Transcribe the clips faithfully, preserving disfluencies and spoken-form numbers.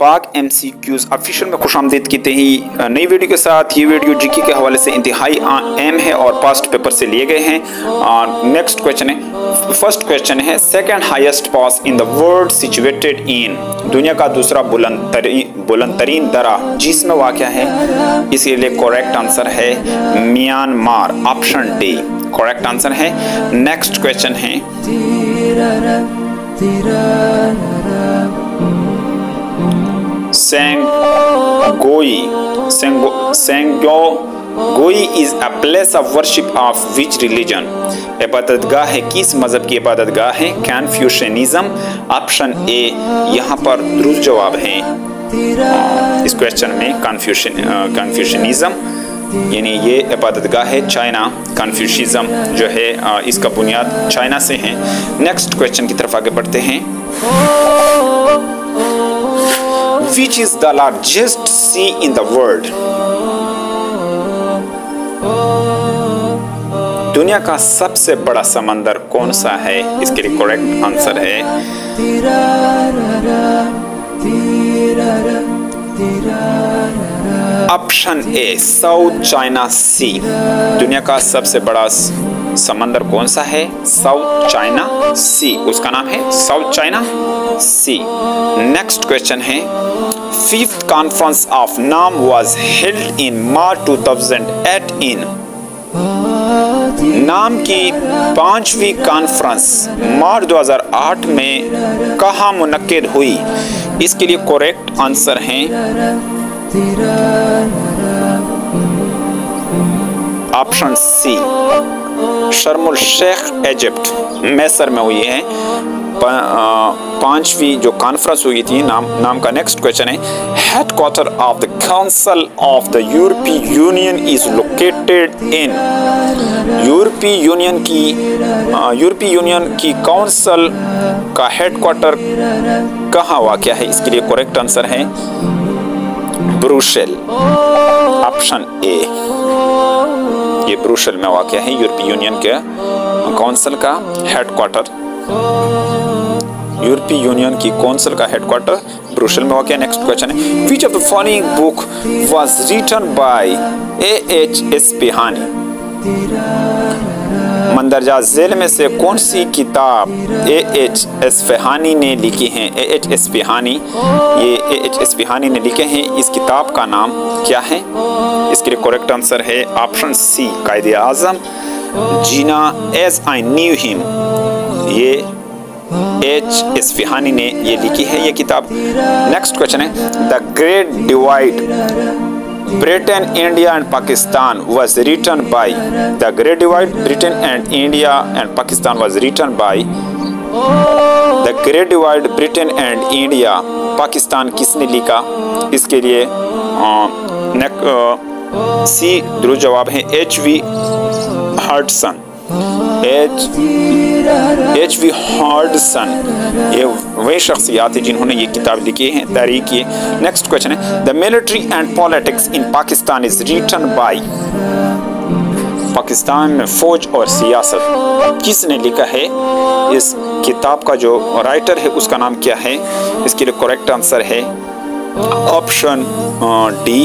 पाक M C Qs official में खुशामदीद की तही नई वीडियो के साथ। ये वीडियो जीके के हवाले से इंतहाई अहम है और पास्ट पेपर से लिए गए हैं। नेक्स्ट क्वेश्चन है, फर्स्ट क्वेश्चन है second highest pass in the world situated in, दुनिया का दूसरा बुलंद तरीन बुलंद तरीन दरा जिसमें वाक़या है। इसके लिए करेक्ट आंसर है Myanmar, option D correct answer है। नेक्स्ट क्वेश्चन है Sieng Goi. Sieng Goi. Sieng Goi is a place of worship of which religion? इबादतगाह है किस मजहब की इबादतगाह है? Confucianism, option A. यहाँ पर दुरुस्त जवाब है इस क्वेश्चन में कन्फ्यूशन कन्फ्यूशियनिज्म, यानी ये इबादतगाह है चाइना। कन्फ्यूशियनिज्म जो है इसका बुनियाद चाइना से है। नेक्स्ट क्वेश्चन की तरफ आगे बढ़ते हैं। Which is the largest sea in the world? दुनिया का सबसे बड़ा समंदर कौन सा है? इसके लिए करेक्ट आंसर है option A South China Sea. दुनिया का सबसे बड़ा समंदर कौन सा है? साउथ चाइना सी, उसका नाम है South China Sea. Next question है fifth conference of NAM was held in March two thousand eight in, NAM की पांचवी कॉन्फ्रेंस मार्च दो हज़ार आठ में कहाँ मुनक्किद हुई? इसके लिए करेक्ट आंसर है option C Sharm el Sheikh Egypt मैसर में हुई है पांचवी जो कॉन्फ्रेंस हुई थी नाम नाम का। नेक्स्ट क्वेश्चन है headquarter of the council of the European Union is located in, यूरोपीय यूनियन की यूरोपीय यूनियन की काउंसिल का हेड क्वार्टर कहाँ वाक़ है? इसके लिए करेक्ट आंसर है ब्रुसेल, ऑप्शन ए। ये ब्रुसेल में वाक़ है यूरोपीय यूनियन के काउंसिल का हेड क्वार्टर, यूरोपीय यूनियन की काउंसिल का हेडक्वार्टर ब्रुसेल में वाक़ है। नेक्स्ट क्वेश्चन है which of the following book was written by A H Ispahani, मंदरजा जेल में से कौन सी किताब ए एच इस्फहानी ने लिखी है? ए एच इस्फहानी, ये ए एच इस्फहानी ने लिखे हैं। इस किताब का नाम क्या है? इसके लिए करेक्ट आंसर है option C Quaid-e-Azam, Jinnah as I knew him. ये एच इस्फहानी ने ये लिखी है ये किताब। नेक्स्ट क्वेश्चन है the great divide Britain India and Pakistan was written by, the great divide Britain and India and Pakistan was written by, the great divide Britain and India Pakistan किसने लिखा? इसके लिए सी दुरुस्त जवाब है H V Hartson, H V Hodson. ये वे शख्सियात हैं जिन्होंने ये किताब लिखी है, तारीख की। नेक्स्ट क्वेश्चन है the military and politics in Pakistan is written by, Pakistan में फौज और सियासत किसने लिखा है? इस किताब का जो राइटर है उसका नाम क्या है? इसके लिए करेक्ट आंसर है ऑप्शन डी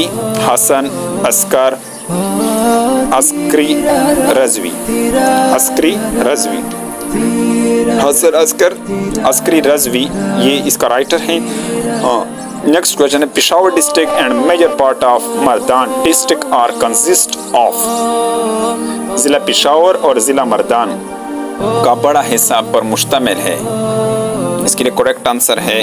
हसन अस्कर अस्करी रजवी, अस्करी रजवी, हसन अस्कर अस्करी रजवी ये इसका राइटर है। नेक्स्ट क्वेश्चन है Peshawar district and major part of Mardan district are consist of, ज़िला पेशावर और ज़िला मर्दान का बड़ा हिस्सा पर मुश्तमिल है। इसके लिए करेक्ट आंसर है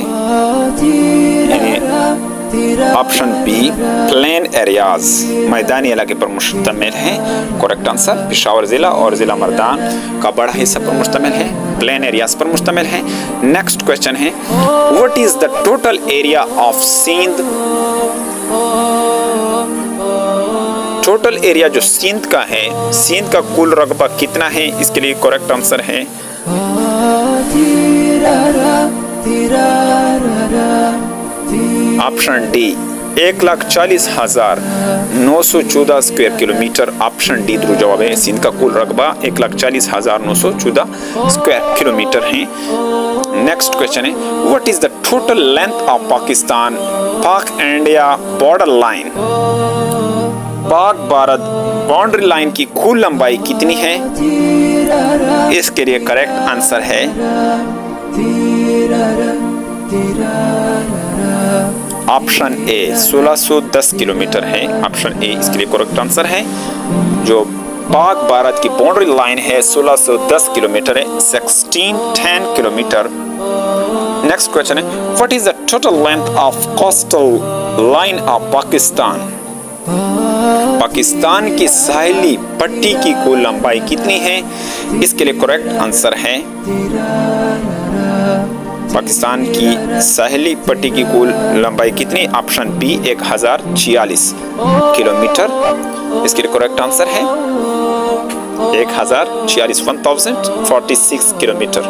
ऑप्शन बी प्लेन एरियाज, मैदानी इलाके पर मुश्तमिल है। करेक्ट आंसर पेशावर ज़िला और ज़िला मर्दान का बड़ा हिस्सा पर मुश्तमिल है, प्लेन एरियाज पर मुश्तमिल है। नेक्स्ट क्वेश्चन है what is the total area of Sindh, total area जो सिंध का है, सिंध का कुल रकबा कितना है? इसके लिए करेक्ट आंसर है ऑप्शन डी एक लाख चालीस हज़ार नौ सौ चौदह स्क्वेयर किलोमीटर। ऑप्शन डी ध्रुव जवाब है। सिंध का कुल रकबा एक लाख चालीस हज़ार नौ सौ चौदह स्क्वायर किलोमीटर है। नेक्स्ट क्वेश्चन है, what is the total length of Pakistan Pak India border line? Pak Bharat boundary line की कुल लंबाई कितनी है? इसके लिए करेक्ट आंसर है ऑप्शन ए सोलह सौ दस किलोमीटर है। ऑप्शन ए इसके लिए करेक्ट आंसर है। जो पाक भारत की बाउंड्री लाइन है सोलह सौ दस किलोमीटर है, सोलह सौ दस किलोमीटर। नेक्स्ट क्वेश्चन है, what is the total length of coastal line of Pakistan? Pakistan की साहली पट्टी की कुल लंबाई कितनी है? इसके लिए करेक्ट आंसर है पाकिस्तान की साहली पट्टी की कुल लंबाई कितनी? ऑप्शन बी एक हजार छियालीस किलोमीटर। इसके लिए करेक्ट आंसर है एक हजार छियालीस one thousand forty six kilometre.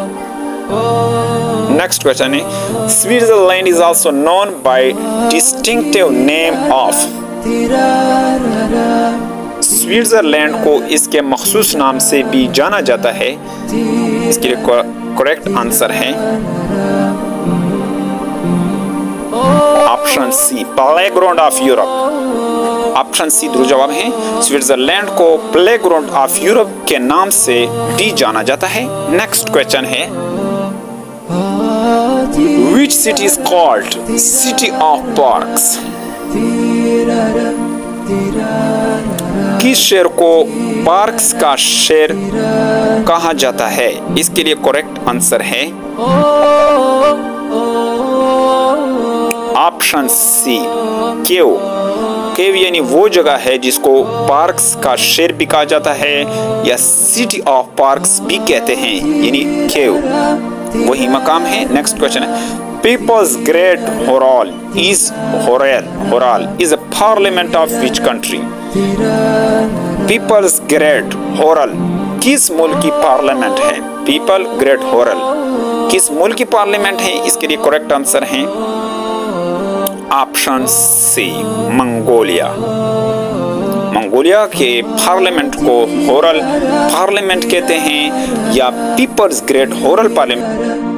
Next question है, Switzerland is also known by distinctive name of? Switzerland को इसके मखसूस नाम से भी जाना जाता है। इसके लिए करेक्ट आंसर है option C playground of Europe. Option C ध्रुव जवाब है। स्विट्जरलैंड को प्लेग्राउंड ऑफ यूरोप के नाम से भी जाना जाता है। नेक्स्ट क्वेश्चन है, which city is called city of parks? किस शहर को पार्क्स का शहर कहा जाता है? इसके लिए करेक्ट आंसर है ऑप्शन सी केव। केव यानी वो जगह है जिसको पार्क्स का शहर भी कहा जाता है या सिटी ऑफ पार्क्स भी कहते हैं, यानी केव वही मकाम है। नेक्स्ट क्वेश्चन है, People's Great Hural is Hural. Hural is a parliament of which country? People's Great Hural किस मुल्क की पार्लियामेंट है? People Great Hural किस मुल्क की पार्लियामेंट है? इसके लिए करेक्ट आंसर है ऑप्शन सी मंगोलिया। मंगोलिया के पार्लियामेंट को हुरल पार्लियामेंट कहते हैं या पीपल्स ग्रेट हुरल पार्लियामेंट।